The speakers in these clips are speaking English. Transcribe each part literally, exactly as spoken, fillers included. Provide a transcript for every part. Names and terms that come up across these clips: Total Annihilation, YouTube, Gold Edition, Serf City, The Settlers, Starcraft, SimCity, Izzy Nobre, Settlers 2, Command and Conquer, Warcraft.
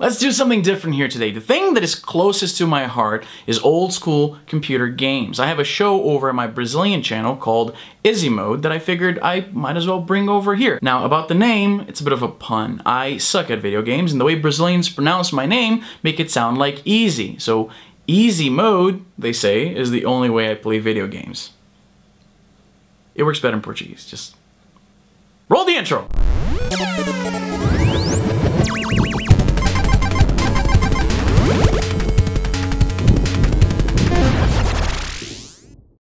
Let's do something different here today. The thing that is closest to my heart is old school computer games. I have a show over at my Brazilian channel called Izzy Mode that I figured I might as well bring over here. Now, about the name, it's a bit of a pun. I suck at video games, and the way Brazilians pronounce my name make it sound like easy. So, Izzy Mode, they say, is the only way I play video games. It works better in Portuguese. Just roll the intro.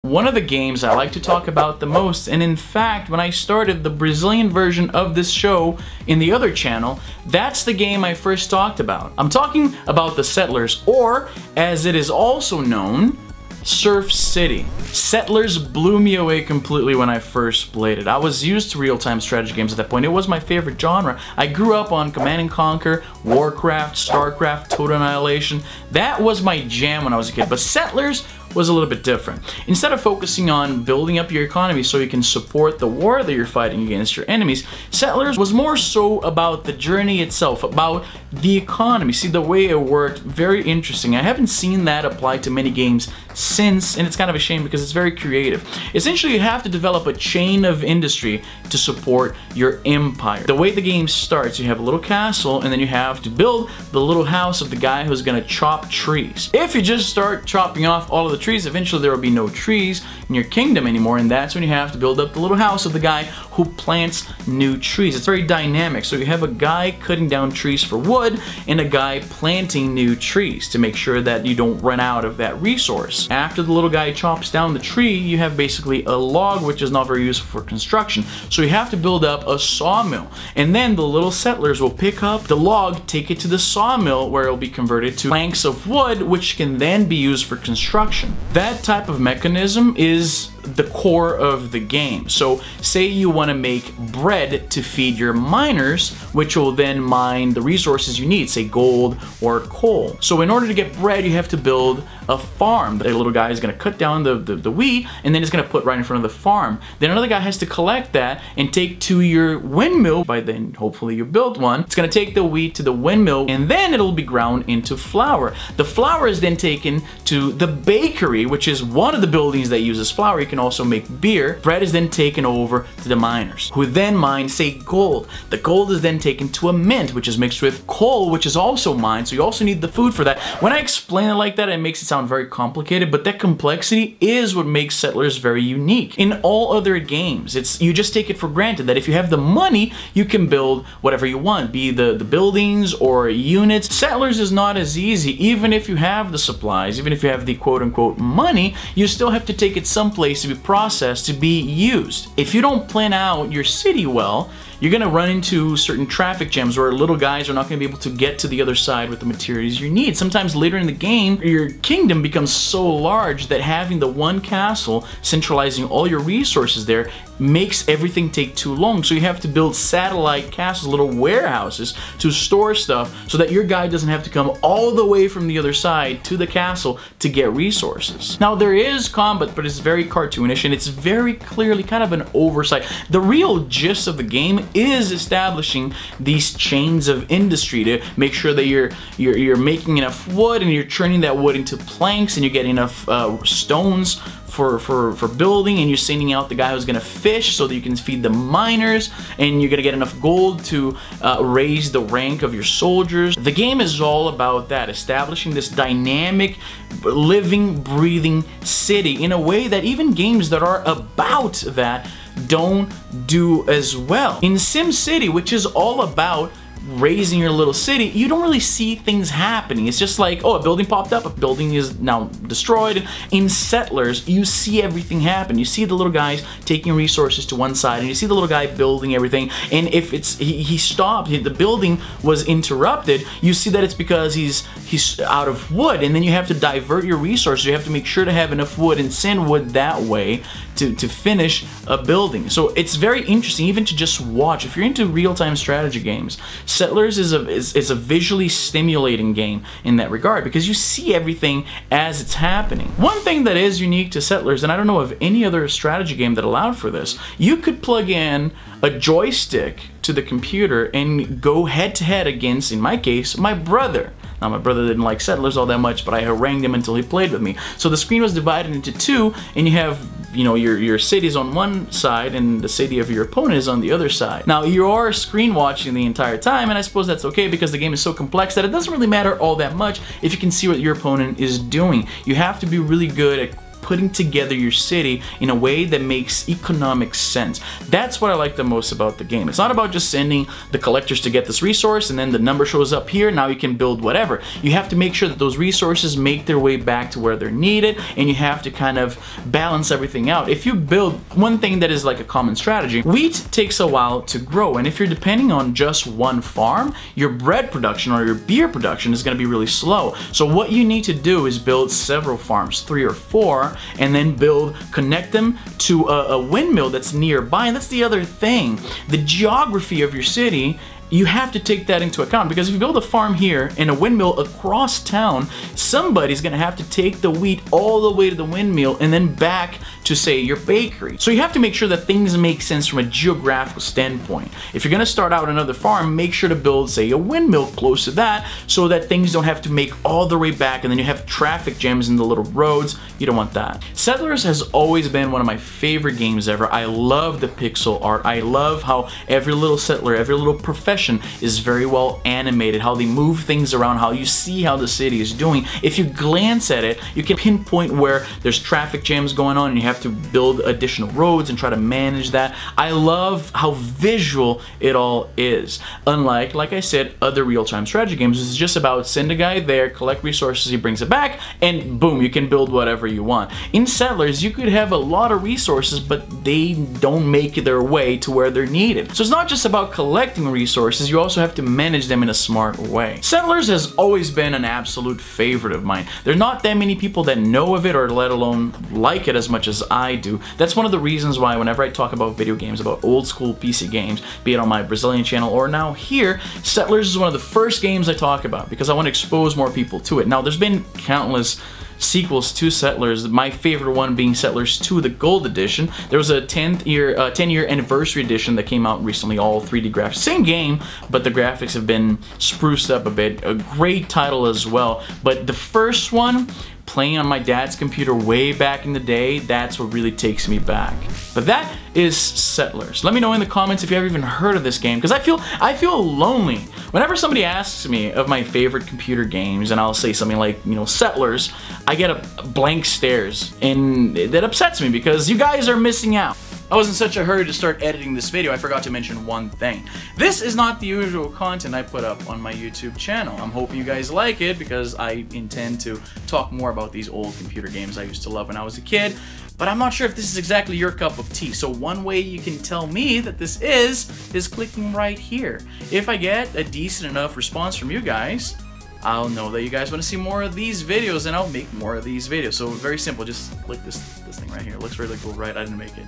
One of the games I like to talk about the most, and in fact, when I started the Brazilian version of this show in the other channel, that's the game I first talked about. I'm talking about The Settlers, or as it is also known, Serf City. Settlers blew me away completely when I first played it. I was used to real-time strategy games at that point. It was my favorite genre. I grew up on Command and Conquer, Warcraft, Starcraft, Total Annihilation. That was my jam when I was a kid, but Settlers was a little bit different. Instead of focusing on building up your economy so you can support the war that you're fighting against your enemies, Settlers was more so about the journey itself, about the economy. See, the way it worked, very interesting. I haven't seen that applied to many games since, and it's kind of a shame because it's very creative. Essentially, you have to develop a chain of industry to support your empire. The way the game starts, you have a little castle, and then you have to build the little house of the guy who's gonna chop trees. If you just start chopping off all of the trees, eventually there will be no trees in your kingdom anymore, and that's when you have to build up the little house of the guy who plants new trees. It's very dynamic, so you have a guy cutting down trees for wood and a guy planting new trees to make sure that you don't run out of that resource. After the little guy chops down the tree, you have basically a log, which is not very useful for construction, so you have to build up a sawmill, and then the little settlers will pick up the log, take it to the sawmill, where it will be converted to planks of wood, which can then be used for construction. That type of mechanism is the core of the game. So say you want to make bread to feed your miners, which will then mine the resources you need, say gold or coal. So in order to get bread, you have to build a farm. The little guy is going to cut down the, the, the wheat, and then it's going to put right in front of the farm. Then another guy has to collect that and take to your windmill. By then, hopefully you built one. It's going to take the wheat to the windmill, and then it'll be ground into flour. The flour is then taken to the bakery, which is one of the buildings that uses flour. You can also make beer. Bread is then taken over to the miners, who then mine, say, gold. The gold is then taken to a mint, which is mixed with coal, which is also mined, so you also need the food for that. When I explain it like that, it makes it sound very complicated, but that complexity is what makes Settlers very unique. In all other games, it's you just take it for granted that if you have the money, you can build whatever you want, be the, the buildings or units. Settlers is not as easy. Even if you have the supplies, even if you have the quote-unquote money, you still have to take it someplace to be processed, to be used. If you don't plan out your city well, you're gonna run into certain traffic jams where little guys are not gonna be able to get to the other side with the materials you need. Sometimes later in the game, your kingdom becomes so large that having the one castle, centralizing all your resources there, makes everything take too long. So you have to build satellite castles, little warehouses to store stuff so that your guy doesn't have to come all the way from the other side to the castle to get resources. Now there is combat, but it's very cartoonish and it's very clearly kind of an oversight. The real gist of the game is establishing these chains of industry to make sure that you're you're, you're making enough wood and you're turning that wood into planks and you get enough uh, stones For, for, for building, and you're sending out the guy who's gonna fish so that you can feed the miners, and you're gonna get enough gold to uh, raise the rank of your soldiers. The game is all about that, establishing this dynamic, living, breathing city in a way that even games that are about that don't do as well. In SimCity, which is all about raising your little city, you don't really see things happening. It's just like, oh, a building popped up, a building is now destroyed. In Settlers, you see everything happen. You see the little guys taking resources to one side, and you see the little guy building everything, and if it's he, he stopped, the building was interrupted, you see that it's because he's he's out of wood, and then you have to divert your resources. You have to make sure to have enough wood and send wood that way to, to finish a building. So it's very interesting even to just watch. If you're into real-time strategy games, Settlers is a, is, is a visually stimulating game in that regard because you see everything as it's happening. One thing that is unique to Settlers, and I don't know of any other strategy game that allowed for this, you could plug in a joystick to the computer and go head-to-head against, in my case, my brother. Now, my brother didn't like Settlers all that much, but I harangued him until he played with me. So the screen was divided into two, and you have, you know, your, your city's on one side and the city of your opponent is on the other side. Now, you are screen watching the entire time, and I suppose that's okay because the game is so complex that it doesn't really matter all that much if you can see what your opponent is doing. You have to be really good at putting together your city in a way that makes economic sense. That's what I like the most about the game. It's not about just sending the collectors to get this resource and then the number shows up here, now you can build whatever. You have to make sure that those resources make their way back to where they're needed, and you have to kind of balance everything out. If you build one thing that is like a common strategy, wheat takes a while to grow, and if you're depending on just one farm, your bread production or your beer production is gonna be really slow. So what you need to do is build several farms, three or four, and then build, connect them to a, a windmill that's nearby. And that's the other thing, the geography of your city. You have to take that into account, because if you build a farm here and a windmill across town, somebody's gonna have to take the wheat all the way to the windmill and then back to, say, your bakery. So you have to make sure that things make sense from a geographical standpoint. If you're gonna start out another farm, make sure to build, say, a windmill close to that so that things don't have to make all the way back and then you have traffic jams in the little roads. You don't want that. Settlers has always been one of my favorite games ever. I love the pixel art. I love how every little settler, every little profession is very well animated, how they move things around, how you see how the city is doing. If you glance at it, you can pinpoint where there's traffic jams going on and you have to build additional roads and try to manage that. I love how visual it all is. Unlike, like I said, other real-time strategy games, it's just about send a guy there, collect resources, he brings it back, and boom, you can build whatever you want. In Settlers, you could have a lot of resources, but they don't make their way to where they're needed. So it's not just about collecting resources, you also have to manage them in a smart way. Settlers has always been an absolute favorite of mine. There are not that many people that know of it, or let alone like it as much as I do. That's one of the reasons why whenever I talk about video games, about old school P C games, be it on my Brazilian channel or now here, Settlers is one of the first games I talk about because I want to expose more people to it. Now, there's been countless sequels to Settlers, my favorite one being Settlers two, the Gold Edition. There was a tenth year, uh, ten year anniversary edition that came out recently, all three D graphics. Same game, but the graphics have been spruced up a bit. A great title as well. But the first one, playing on my dad's computer way back in the day, that's what really takes me back. But that is Settlers. Let me know in the comments if you ever even heard of this game, because I feel I feel lonely. Whenever somebody asks me of my favorite computer games and I'll say something like, you know, Settlers, I get a blank stares, and that upsets me because you guys are missing out. I was in such a hurry to start editing this video, I forgot to mention one thing. This is not the usual content I put up on my YouTube channel. I'm hoping you guys like it because I intend to talk more about these old computer games I used to love when I was a kid, but I'm not sure if this is exactly your cup of tea. So one way you can tell me that this is, is clicking right here. If I get a decent enough response from you guys, I'll know that you guys want to see more of these videos, and I'll make more of these videos. So very simple, just click this, this thing right here. It looks really cool, right? I didn't make it,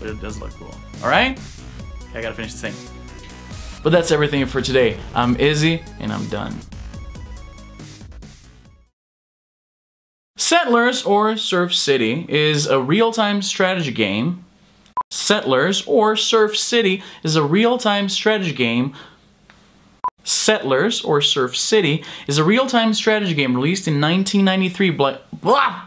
but it does look cool. All right? Okay, I gotta finish this thing. But that's everything for today. I'm Izzy, and I'm done. Settlers, or Serf City, is a real-time strategy game. Settlers, or Serf City, is a real-time strategy game. Settlers, or Serf City, is a real-time strategy game released in nineteen ninety-three. Blah, blah.